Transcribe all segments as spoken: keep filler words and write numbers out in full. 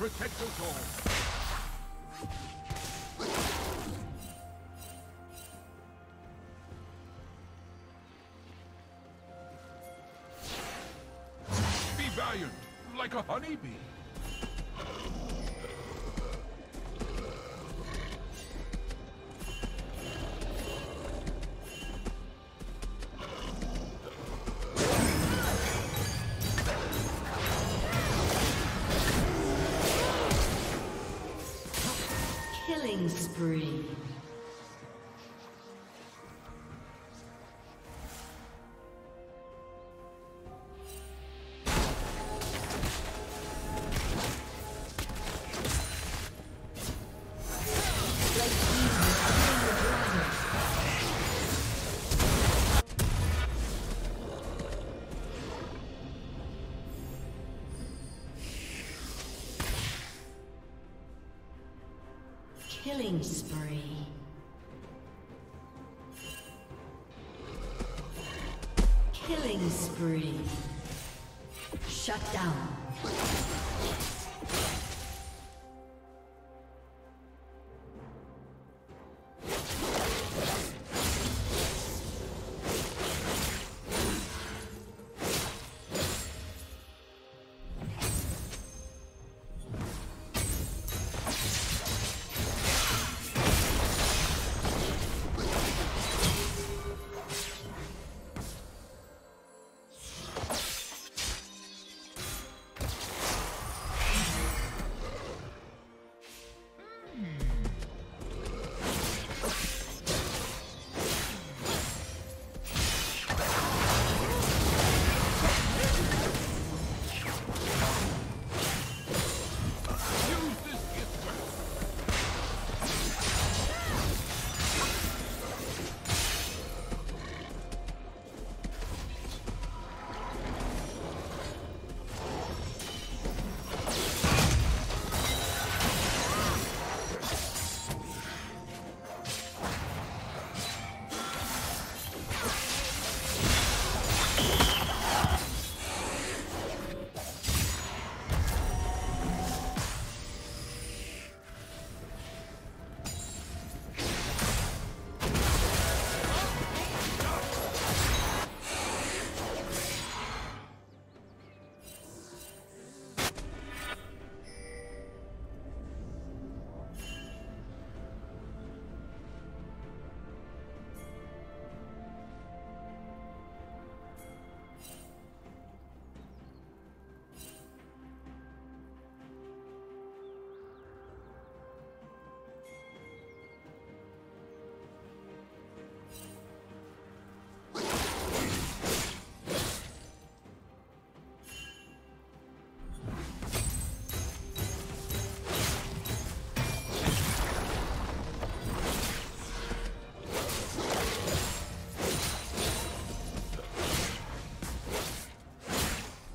Protect us all. Like a honeybee. Killing spree. Killing spree. Killing spree. Shut down.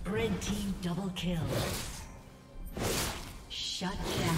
Red team double kill. Shut down.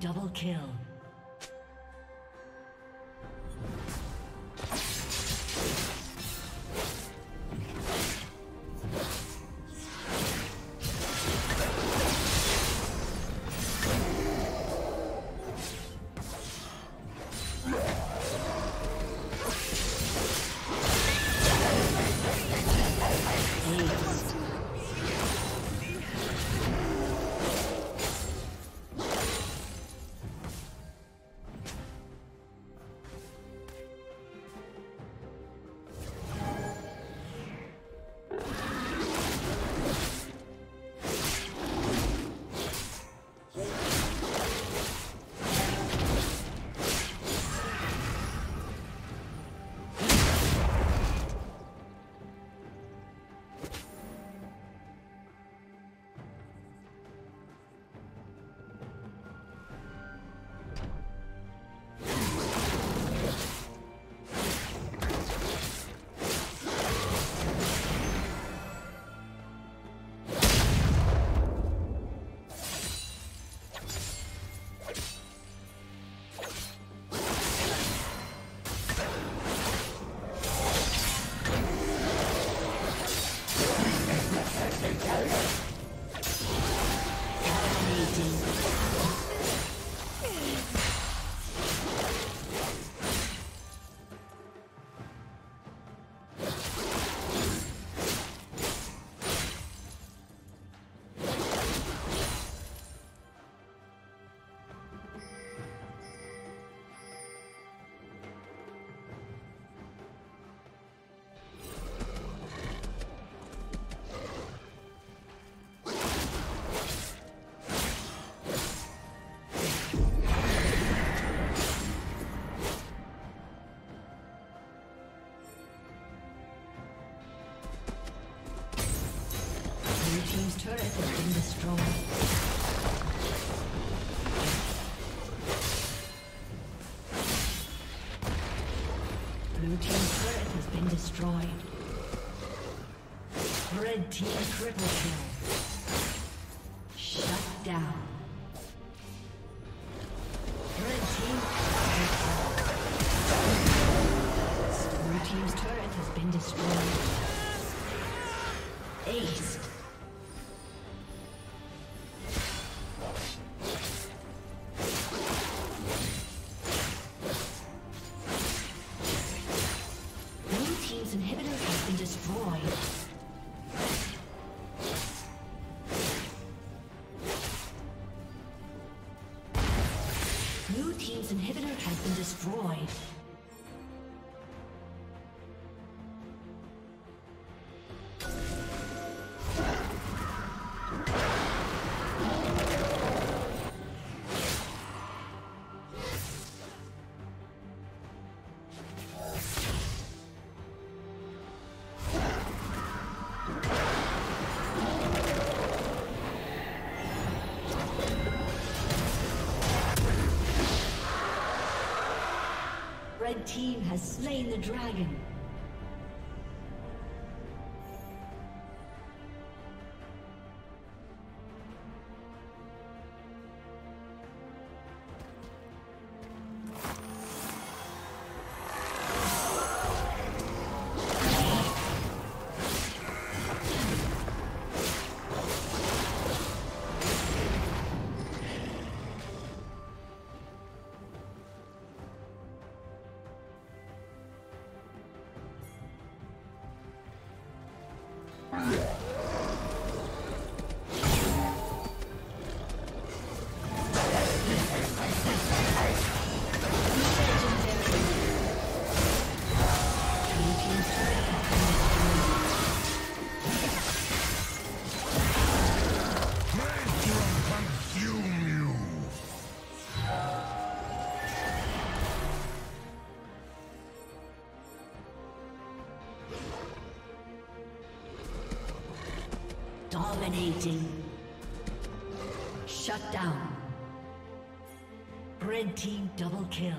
Double kill. Turret has been destroyed. Blue team's turret has been destroyed. Red team triple kill. Shut down. Red team triple kill. Blue team's turret has been destroyed. Ace. Red team has slain the dragon. Dominating. Shut down. Red team double kill.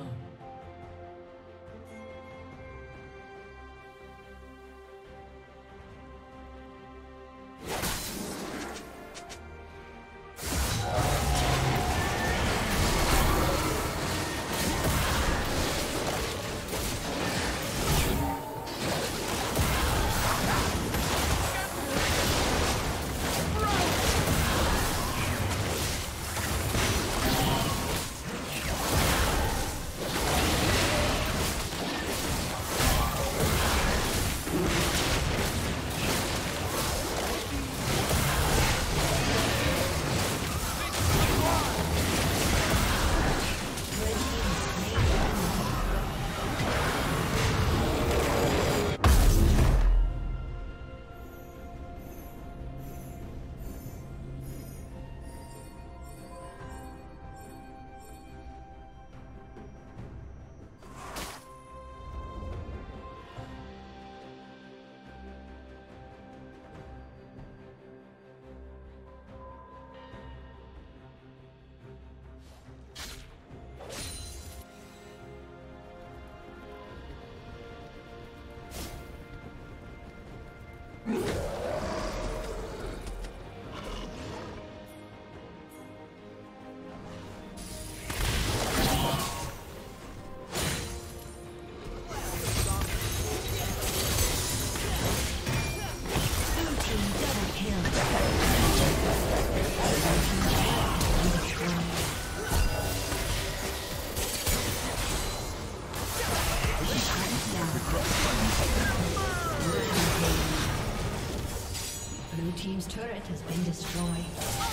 Team's turret has been destroyed. Oh,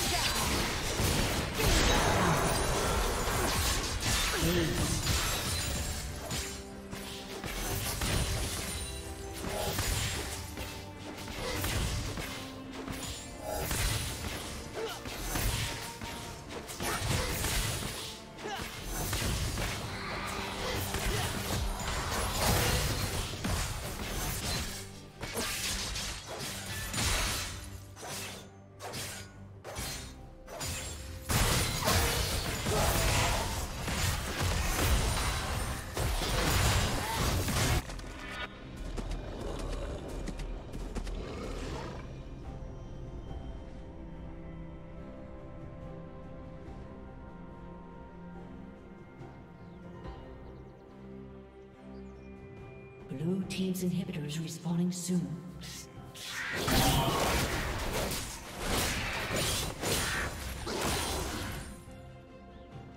Blue team's inhibitor is respawning soon.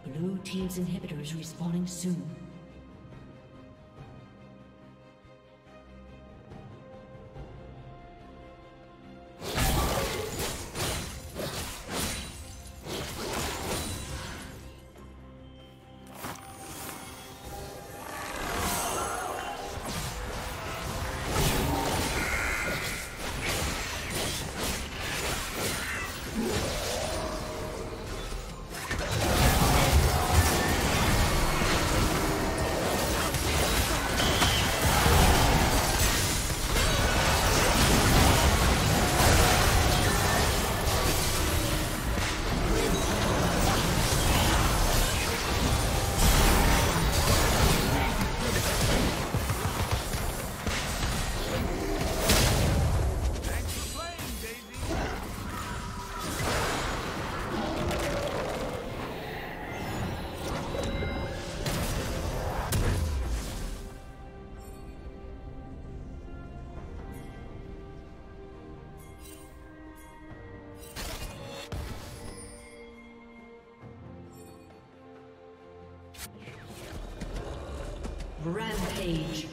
Blue team's inhibitor is respawning soon. Rampage.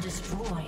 Destroyed.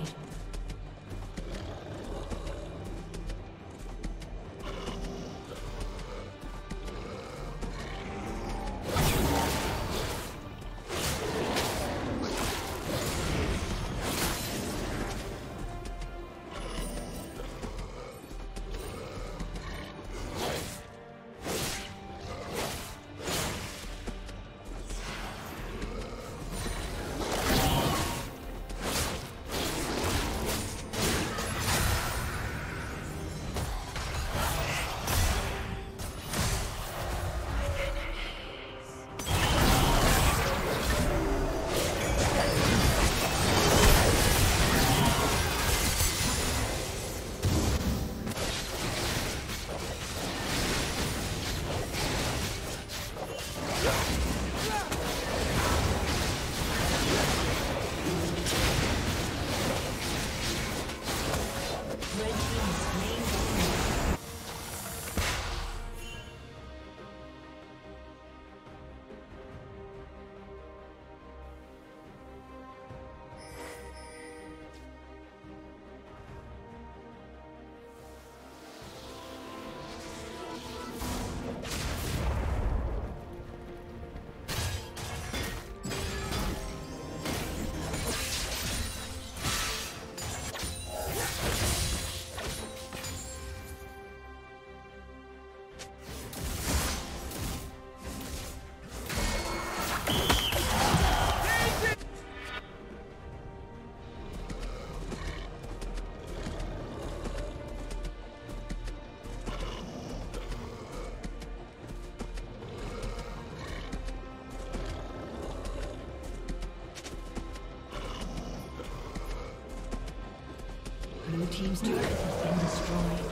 Team's turret has been destroyed.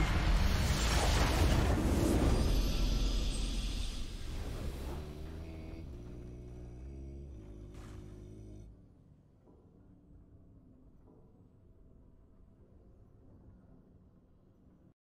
Thank you.